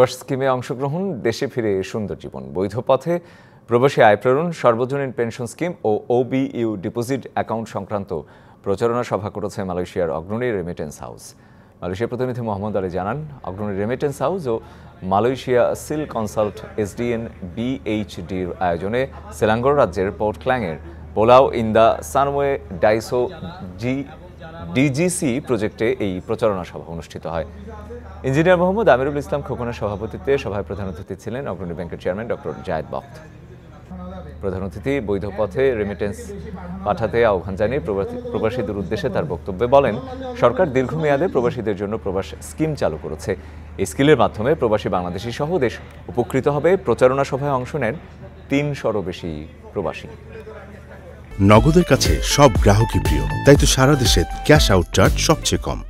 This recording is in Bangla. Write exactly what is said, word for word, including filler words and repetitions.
প্রবাস স্কিমে অংশগ্রহণ, দেশে ফিরে সুন্দর জীবন, বৈধ পথে প্রবাসী আয় প্রেরণ, সর্বজনীন পেনশন স্কিম ও ওবিইউ ডিপোজিট অ্যাকাউন্ট সংক্রান্ত প্রচারণা সভা করেছে মালয়েশিয়ার অগ্রণী রেমিটেন্স হাউস। মালয়েশিয়া প্রতিনিধি মোহাম্মদ আলী জানান, অগ্রণী রেমিটেন্স হাউস ও মালয়েশিয়া সিল কনসাল্ট এসডিএন বিএইচডির আয়োজনে সেলাঙ্গর রাজ্যের পোর্ট ক্ল্যাংয়ের pulao in the Sunway Daiso G DGC প্রজেক্টে এই প্রচারণা সভা অনুষ্ঠিত হয়। ইঞ্জিনিয়ার মোহাম্মদ আমিরুল ইসলাম খোকনের সভাপতিত্বে সভায় প্রধান অতিথি ছিলেন অগ্রণী ব্যাংকের চেয়ারম্যান ড জায়দ। প্রধান অতিথি বৈধ পথে রেমিটেন্স পাঠাতে আহ্বান জানিয়ে প্রবাসীদের উদ্দেশ্যে তার বক্তব্যে বলেন, সরকার দীর্ঘমেয়াদে প্রবাসীদের জন্য প্রবাস স্কিম চালু করেছে। এই স্কিমের মাধ্যমে প্রবাসী বাংলাদেশি সহ দেশ উপকৃত হবে। প্রচারণা সভায় অংশ নেন তিনশোরও বেশি প্রবাসী। নগদের কাছে সব গ্রাহকই প্রিয়, তাই তো সারা দেশে ক্যাশ আউট চার্জ সবচেয়ে কম।